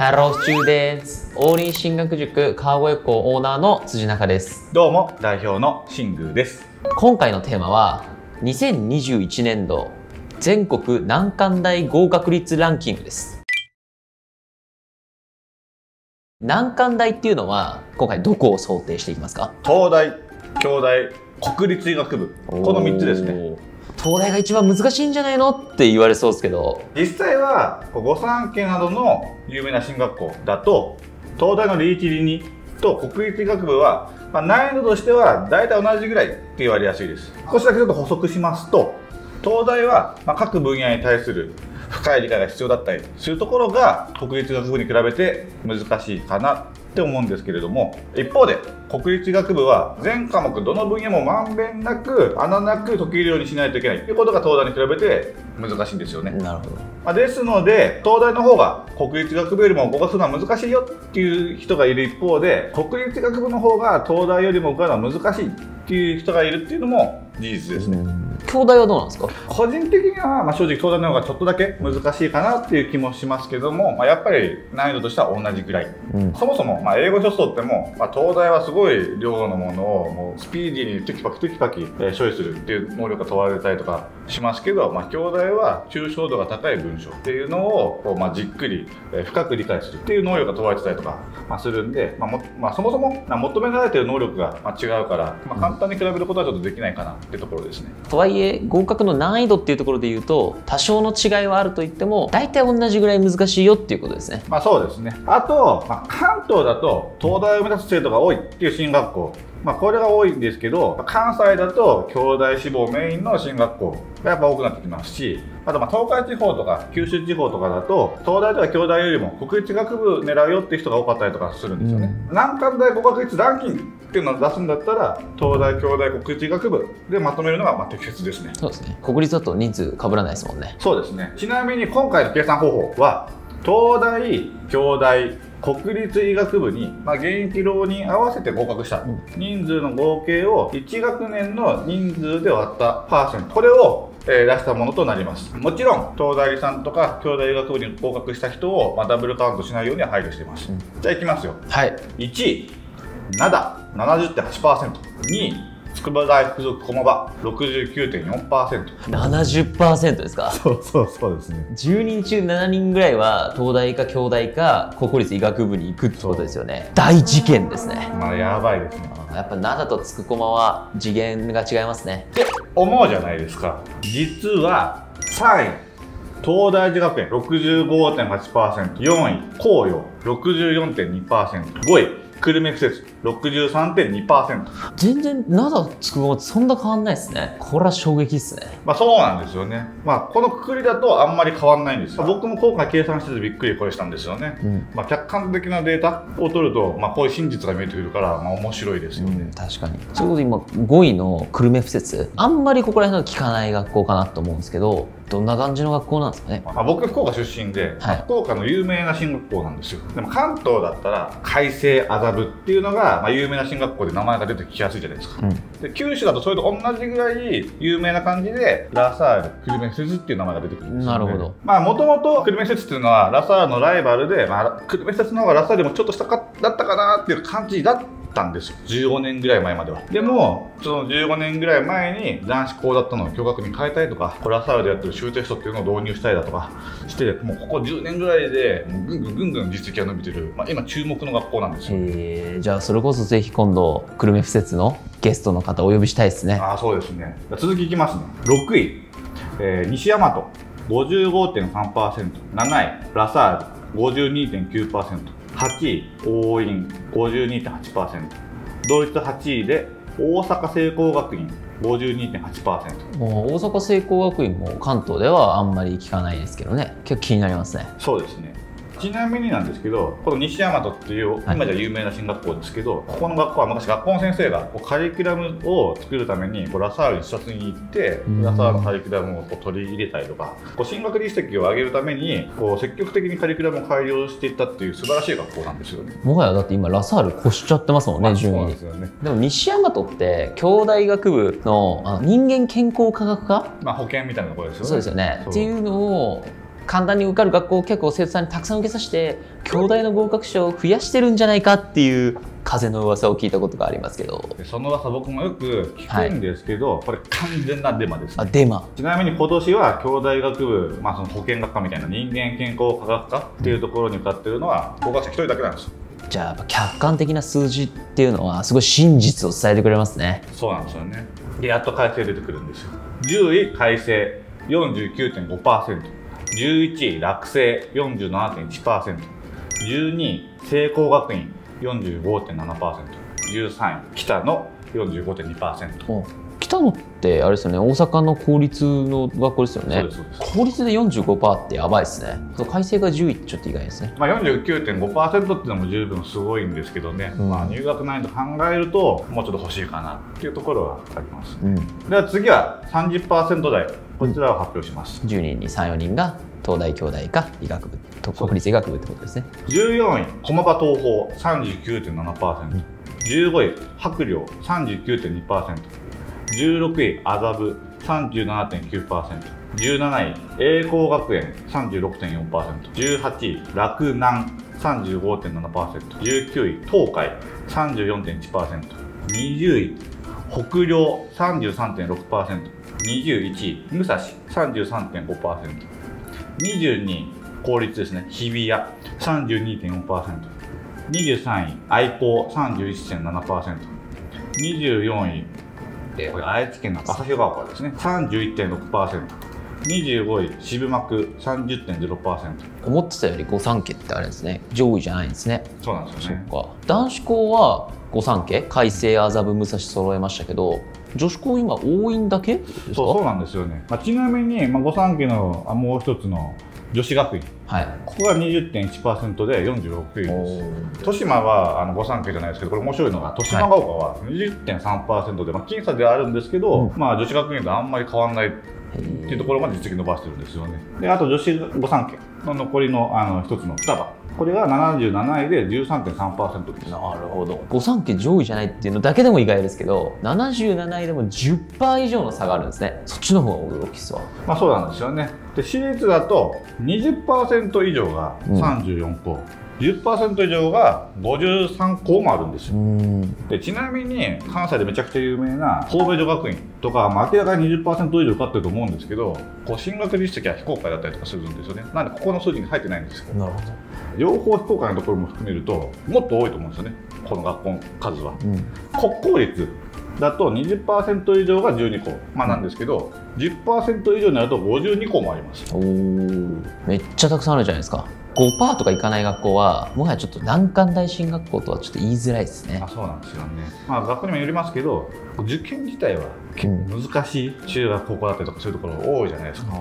Hello students! 王林進学塾川越校オーナーの辻中です。どうも代表の新宮です。今回のテーマは2021年度全国難関大合格率ランキングです。難関大っていうのは今回どこを想定していきますか？東大、京大、国立医学部、この3つですね。東大が一番難しいんじゃないのって言われそうですけど、実際は御三家などの有名な進学校だと東大の理1理2と国立医学部は、難易度としては大体同じぐらいって言われやすいです。少しだけちょっと補足しますと、東大は各分野に対する深い理解が必要だったりするところが国立医学部に比べて難しいかなって思うんですけれども、一方で国立医学部は全科目どの分野もまんべんなく穴なく解けるようにしないといけないということが東大に比べて難しいんですよね。なるほど。ですので東大の方が国立医学部よりも合格するのは難しいよっていう人がいる一方で、国立医学部の方が東大よりも受かるのは難しいっていう人がいるっていうのも事実ですね。京大はどうなんですか？個人的には正直東大の方がちょっとだけ難しいかなっていう気もしますけども、やっぱり難易度としては同じぐらい、そもそも英語書士っても東大はすごい量のものをもうスピーディーにテキパキテキパキ処理するっていう能力が問われたりとかしますけど、京大は抽象度が高い文章っていうのをじっくり深く理解するっていう能力が問われてたりとかするんで、そもそも求められてる能力が違うから簡単に比べることはちょっとできないかなっていうところですね。とはいえ合格の難易度っていうところで言うと多少の違いはあると言っても大体同じぐらい難しいよっていうことですね。そうですね。あと、関東だと東大を目指す生徒が多いっていう進学校、これが多いんですけど、関西だと京大志望メインの進学校がやっぱ多くなってきますし、あと東海地方とか九州地方とかだと東大とか京大よりも国立医学部狙うよっていう人が多かったりとかするんですよね。難関大合格率ランキングっていうのを出すんだったら東大京大国立医学部でまとめるのが適切ですね。そうですね。国立だと人数被らないですもんね。そうですね。ちなみに今回の計算方法は東大京大国立医学部に、現役浪人合わせて合格した人数の合計を1学年の人数で割ったパーセント、これを出したものとなります。もちろん東大さんとか京大医学部に合格した人をダブルカウントしないように配慮しています、じゃあいきますよ。はい。1位灘 70.8%、 2位筑波大附属駒場 69.4%70% ですか？そうですね。10人中7人ぐらいは東大か京大か国立医学部に行くってことですよね。大事件ですね。やばいですね。やっぱ灘と筑駒は次元が違いますねって思うじゃないですか。実は3位東大寺学園 65.8%、 4位紅葉 64.2%、 5位久留米施設 63.2%。 全然灘つくもそんな変わんないですね。これは衝撃ですね。そうなんですよね。このくくりだとあんまり変わんないんですよ。僕も今回計算しててびっくりこれしたんですよね、客観的なデータを取ると、こういう真実が見えてくるから、面白いですよね、確かに。そういうことで今5位の久留米施設、あんまりここら辺の聞かない学校かなと思うんですけど、どんな感じの学校なんですかね？僕福岡出身で、福岡の有名な進学校なんですよ。でも関東だったら開成麻布っていうのが、有名な進学校で名前が出てきやすいじゃないですか、で九州だとそれと同じぐらい有名な感じでラサール久留米施設っていう名前が出てくるんですよ、ね、なるほど。もともと久留米施設っていうのはラサールのライバルで、久留米施設の方がラサールもちょっと下かだったかなっていう感じだったんですよ、15年ぐらい前までは。でもその15年ぐらい前に男子校だったのを共学に変えたりとか、ラサールでやってる修正書っていうのを導入したりだとかして、もうここ10年ぐらいでぐんぐんぐんぐん実績が伸びてる、今注目の学校なんですよ。じゃあそれこそぜひ今度久留米施設のゲストの方お呼びしたいですね。そうですね。続きいきますね。6位、西大和 55.3%、 7位ラサール 52.9%、 8位桜蔭 52.8%、 同率8位で大阪聖光学院 52.8%。 もう大阪聖光学院も関東ではあんまり聞かないですけどね。結構気になりますね。そうですね。ちなみになんですけど、この西大和っていう今じゃ有名な進学校ですけど、ここの学校は昔学校の先生がカリキュラムを作るためにラサール一冊に行ってラサールのカリキュラムを取り入れたりとか、進学実績を上げるために積極的にカリキュラムを改良していったっていう素晴らしい学校なんですよね。もはやだって今ラサール越しちゃってますもんね、順位に。でも西大和って京大医学部の人間健康科学科、保険みたいなところですよね。そうですよね。っていうのを簡単に受かる学校を結構生徒さんにたくさん受けさせて京大の合格者を増やしてるんじゃないかっていう風の噂を聞いたことがありますけど、その噂僕もよく聞くんですけど、はい、これ完全なデマです、ね、デマ。ちなみに今年は京大学部、その保健学科みたいな人間健康科学科っていうところに向かってるのは合格者1人だけなんですよ。じゃあ客観的な数字っていうのはすごい真実を伝えてくれますね。そうなんですよね。でやっと改正出てくるんですよ。10位改正 49.5%、 11位落成 47.1%、 12位聖光学院 45.7%、 13位北野 45.2%。 北野ってあれですよね、大阪の公立の学校ですよね。公立で 45% ってやばいですね。改正が10位ってちょっと意外ですね。49.5% っていうのも十分すごいんですけどね、入学難易度考えるともうちょっと欲しいかなっていうところはあります、では次は 30% 台、こちらを発表します、10人に 3,4 人が東大京大か医学部、国立医学部ってことですね。14位駒場東邦 39.7%、15位白陵 39.2%、16位麻布 37.9%、17位栄光学園 36.4%、18位洛南 35.7%、19位東海 34.1%、20位北陵 33.6%、21位武蔵 33.5%、22位公立ですね、日比谷 32.4%、23位愛工 31.7%、24位これ愛知県の旭川からですね 31.6%、25位渋幕 30.0%。 思ってたより御三家ってあれですね、上位じゃないんですね。そうなんですよね。そうか、男子校は御三家開成麻布武蔵揃えましたけど、女子校今多いんだけ。そうなんですよね。ちなみに御三家のもう一つの女子学院、ここが 20.1% で46位です。豊島は御三家じゃないですけど、これ面白いのが、豊島が丘は 20.3% で、僅差ではあるんですけど、女子学院とあんまり変わらないっていうところまで実績伸ばしてるんですよね。で、あと女子御三家の残りの一つの双葉、これが77位で 13.3% です。なるほど。御三家上位じゃないっていうのだけでも意外ですけど、77位でも 10% 以上の差があるんですね。そっちの方が驚きそう。そうなんですよね。で、私立だと 20% 以上が34校、10% 以上が53校もあるんですよ。で、ちなみに関西でめちゃくちゃ有名な神戸女学院とか、明らかに 20% 以上受かってると思うんですけど、進学実績は非公開だったりとかするんですよね。なんでここの数字に入ってないんですよ。なるほど。両方非公開のところも含めるともっと多いと思うんですよね、この学校の数は。国公立だと 20% 以上が12校、なんですけど、10% 以上になると52校もあります。おー、めっちゃたくさんあるじゃないですか。5% とかいかない学校はもはやちょっと難関大進学校とはちょっと言いづらいですね。そうなんですよね。学校にもよりますけど、受験自体は結構難しい、中学高校だったりとかそういうところ多いじゃないですか。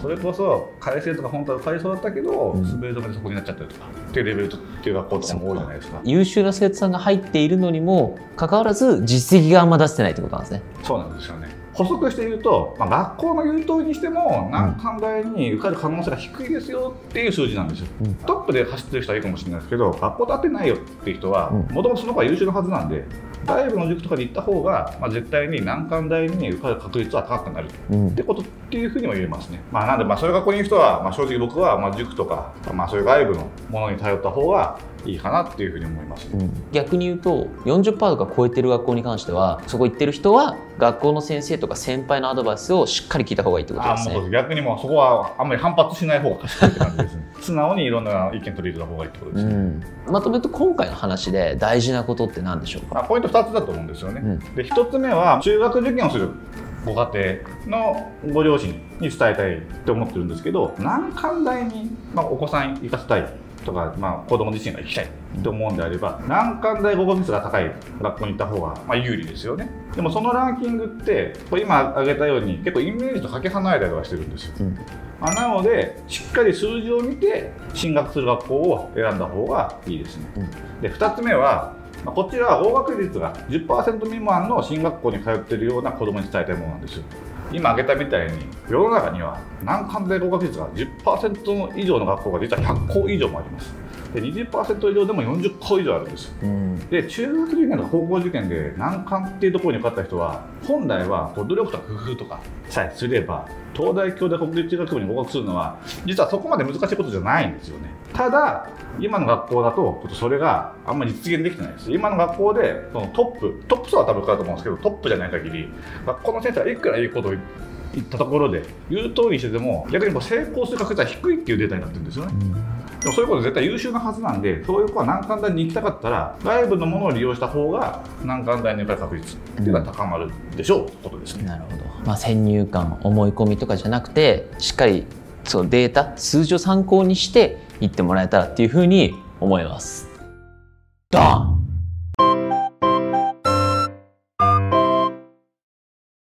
それこそ改正とか本当は受かりそうだったけど、滑り止めでそこになっちゃったりとかっていうレベルっていう学校とかも多いじゃないですか。優秀な生徒さんが入っているのにもかかわらず実績があんま出してないってことなんですね。そうなんですよね。補足して言うと、学校の優等にしても難関大に受かる可能性が低いですよっていう数字なんですよ。トップで走ってる人はいいかもしれないですけど、学校と合ってないよっていう人はもともとその子は優秀なはずなんで、外部の塾とかで行った方が絶対に難関大に受かる確率は高くなるってことっていうふうにも言えますね。なんでそういう学校にいる人は、正直僕は塾とかそういう外部のものに頼った方がいいかなっていうふうに思います、逆に言うと 40% とか超えてる学校に関しては、そこ行ってる人は学校の先生とか先輩のアドバイスをしっかり聞いた方がいいってことですね。逆にもうそこはあんまり反発しない方が賢いって感じですね。素直にいろんな意見取り入れた方がいいってことですね、まとめると今回の話で大事なことって何でしょうか。ポイント2つだと思うんですよね、で1つ目は中学受験をするご家庭のご両親に伝えたいって思ってるんですけど、難関大に、お子さん行かせたいとか、子ども自身が行きたいと思うんであれば、難関大合格率が高い学校に行った方が有利ですよね。でもそのランキングって今挙げたように結構イメージとかけ離れたりはしてるんですよ、なのでしっかり数字を見て進学する学校を選んだ方がいいですね、で2つ目はこちらは合格率が 10% 未満の進学校に通っているような子どもに伝えたいものなんですよ。今挙げたみたいに世の中には難関大合格率が 10% 以上の学校が実は100校以上もあります。20% 以上でも40個以上あるんですよ、うん、で中学受験とか高校受験で難関っていうところに受かった人は本来はこう努力とか工夫とかさえすれば東大京大国立学部に合格するのは実はそこまで難しいことじゃないんですよね。ただ今の学校だとそれがあんまり実現できてないです。今の学校でそのトップ層は多分受かると思うんですけど、トップじゃない限り学校の先生はいくらいいことを言ったところで言う通りにしてても逆にこう成功する確率は低いっていうデータになってるんですよね、うん、でもそういうこと絶対優秀なはずなんで、そういう子は難関大に行きたかったら外部のものを利用した方が難関大に行かれる確率っていうのは高まるでしょう、うん、ということですね。なるほど、まあ、先入観思い込みとかじゃなくてしっかりそうデータ数字を参考にして行ってもらえたらっていうふうに思います。ドン。